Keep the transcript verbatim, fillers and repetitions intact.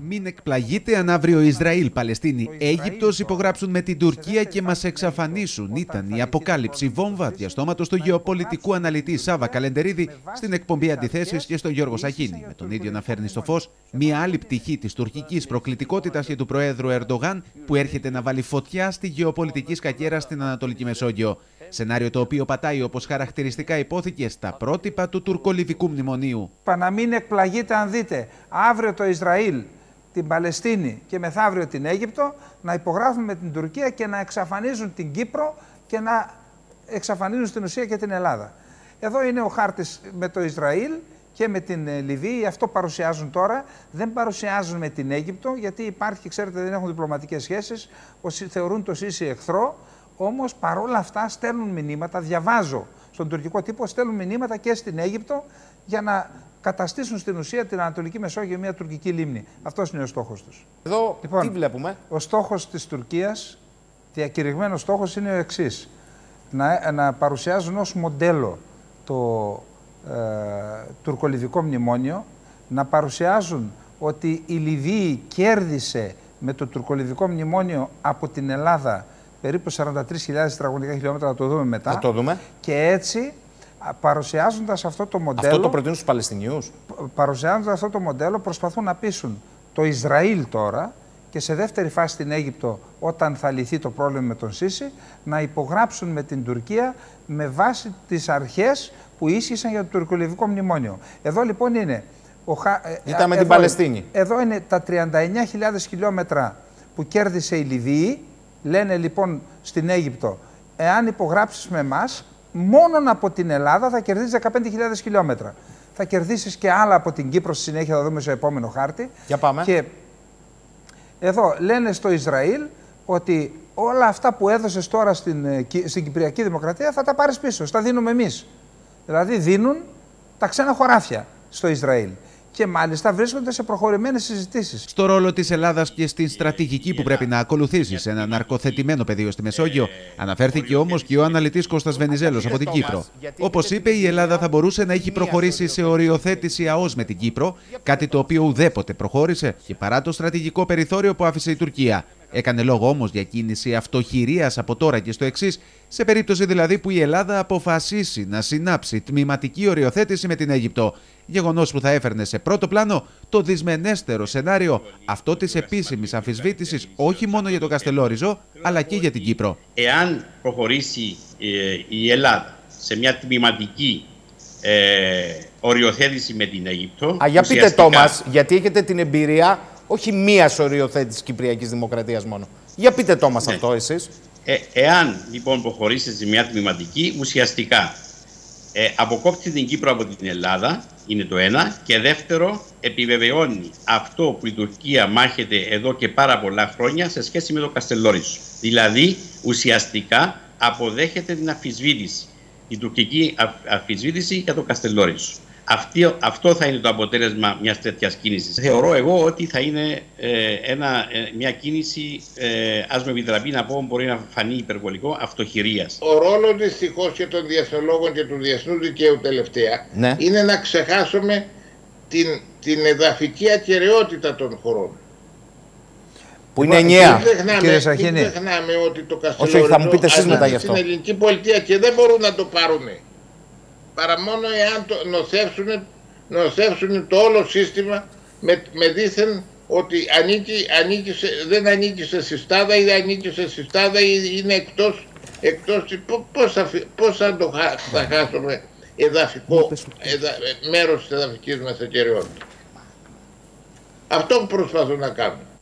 Μην εκπλαγείτε αν αύριο Ισραήλ, Παλαιστίνη, Αίγυπτος υπογράψουν με την Τουρκία και μας εξαφανίσουν. Ήταν η αποκάλυψη βόμβα διαστόματος του γεωπολιτικού αναλυτή Σάβα Καλεντερίδη στην εκπομπή Αντιθέσεις και στο Γιώργο Σαχίνη. Με τον ίδιο να φέρνει στο φως μια άλλη πτυχή της τουρκικής προκλητικότητας και του Προέδρου Ερντογάν που έρχεται να βάλει φωτιά στη γεωπολιτική σκακέρα στην Ανατολική Μεσόγειο. Σενάριο το οποίο πατάει, όπως χαρακτηριστικά υπόθηκε, στα πρότυπα του τουρκολιβικού μνημονίου. Παρά μην εκπλαγείτε αν δείτε αύριο το Ισραήλ, την Παλαιστίνη και μεθαύριο την Αίγυπτο να υπογράφουν με την Τουρκία και να εξαφανίζουν την Κύπρο και να εξαφανίζουν στην ουσία και την Ελλάδα. Εδώ είναι ο χάρτης με το Ισραήλ και με την Λιβύη, αυτό παρουσιάζουν τώρα. Δεν παρουσιάζουν με την Αίγυπτο γιατί υπάρχει, ξέρετε, δεν έχουν διπλωματικές σχέσεις, θεωρούν το Σίσι εχθρό. Όμως παρόλα αυτά στέλνουν μηνύματα, διαβάζω στον τουρκικό τύπο, στέλνουν μηνύματα και στην Αίγυπτο για να καταστήσουν στην ουσία την Ανατολική Μεσόγειο μια τουρκική λίμνη. Αυτός είναι ο στόχος τους. Εδώ λοιπόν, τι βλέπουμε. Ο στόχος της Τουρκίας, διακηρυγμένος στόχος είναι ο εξής. Να, να παρουσιάζουν ως μοντέλο το ε, τουρκολιβικό μνημόνιο, να παρουσιάζουν ότι η Λιβύη κέρδισε με το τουρκολιβικό μνημόνιο από την Ελλάδα περίπου σαράντα τρεις χιλιάδες τετραγωνικά χιλιόμετρα, να το δούμε μετά. Να το δούμε. Και έτσι, παρουσιάζοντας αυτό το μοντέλο. Αυτό το προτείνουν στους Παλαιστινίους. Παρουσιάζοντας αυτό το μοντέλο, προσπαθούν να πείσουν το Ισραήλ τώρα και σε δεύτερη φάση την Αίγυπτο, όταν θα λυθεί το πρόβλημα με τον Σίσι, να υπογράψουν με την Τουρκία με βάση τις αρχές που ίσχυσαν για το τουρκολιβικό μνημόνιο. Εδώ λοιπόν είναι. Ο χα... Ήταν με την Παλαιστίνη. Εδώ είναι τα τριάντα εννιά χιλιάδες χιλιόμετρα που κέρδισε η Λιβύη. Λένε λοιπόν στην Αίγυπτο, εάν υπογράψεις με εμάς, μόνον από την Ελλάδα θα κερδίσεις δεκαπέντε χιλιάδες χιλιόμετρα. Θα κερδίσεις και άλλα από την Κύπρο στη συνέχεια, θα δούμε στο επόμενο χάρτη. Για πάμε. Και εδώ λένε στο Ισραήλ ότι όλα αυτά που έδωσες τώρα στην, στην Κυπριακή Δημοκρατία θα τα πάρεις πίσω, τα δίνουμε εμείς. Δηλαδή δίνουν τα ξένα χωράφια στο Ισραήλ. Και μάλιστα βρίσκονται σε προχωρημένες συζητήσεις. Στο ρόλο της Ελλάδας και στην στρατηγική που πρέπει να ακολουθήσει σε ένα ναρκοθετημένο πεδίο στη Μεσόγειο, αναφέρθηκε όμως και ο αναλυτής Κώστας Βενιζέλος από την Κύπρο. Όπως είπε, η Ελλάδα θα μπορούσε να έχει προχωρήσει σε οριοθέτηση ΑΟΣ με την Κύπρο, κάτι το οποίο ουδέποτε προχώρησε και παρά το στρατηγικό περιθώριο που άφησε η Τουρκία. Έκανε λόγο όμως για κίνηση αυτοχειρίας από τώρα και στο εξής, σε περίπτωση δηλαδή που η Ελλάδα αποφασίσει να συνάψει τμηματική οριοθέτηση με την Αίγυπτο. Γεγονός που θα έφερνε σε πρώτο πλάνο το δυσμενέστερο σενάριο, αυτό της επίσημης αμφισβήτησης όχι μόνο για το Καστελλόριζο, αλλά και για την Κύπρο. Εάν προχωρήσει η Ελλάδα σε μια τμηματική ε, οριοθέτηση με την Αίγυπτο. Α, για πείτε το μας, γιατί έχετε την εμπειρία. Όχι μία οριοθέτηση Κυπριακής Δημοκρατίας μόνο. Για πείτε το μας, ναι, αυτό εσείς. Ε, εάν λοιπόν προχωρήσει σε μια τμηματική, ουσιαστικά ε, αποκόπτει την Κύπρο από την Ελλάδα, είναι το ένα. Και δεύτερο, επιβεβαιώνει αυτό που η Τουρκία μάχεται εδώ και πάρα πολλά χρόνια σε σχέση με το Καστελλόριζο. Δηλαδή, ουσιαστικά αποδέχεται την αμφισβήτηση, η τουρκική αμφισβήτηση για το Καστελλόριζο. Αυτή, αυτό θα είναι το αποτέλεσμα μιας τέτοιας κίνησης. Θεωρώ εγώ ότι θα είναι ε, ένα, ε, μια κίνηση, ε, ας με επιτραπεί να πω, μπορεί να φανεί υπερβολικό, αυτοχειρίας. Ο ρόλος δυστυχώς και των διεθνολόγων και του διεθνούς δικαίου τελευταία, ναι, είναι να ξεχάσουμε την, την εδαφική ακεραιότητα των χωρών. Που είναι ενιαία. Κύριε Σαχίνη. Μην ξεχνάμε ότι το Καστελλόριζο ανήκει στην ελληνική πολιτεία και δεν μπορούν να το πάρουν. Παρά μόνο εάν το νοθεύσουν, νοθεύσουν το όλο σύστημα με, με δήθεν ότι ανήκει, ανήκει σε, δεν ανήκει σε συστάδα ή δεν ανήκει σε συστάδα ή είναι εκτός, εκτός πώς, θα, πώς θα, το, θα χάσουμε εδαφικό, εδα, μέρος της εδαφικής μας ακεραιότητας. Αυτό που προσπαθούν να κάνουν.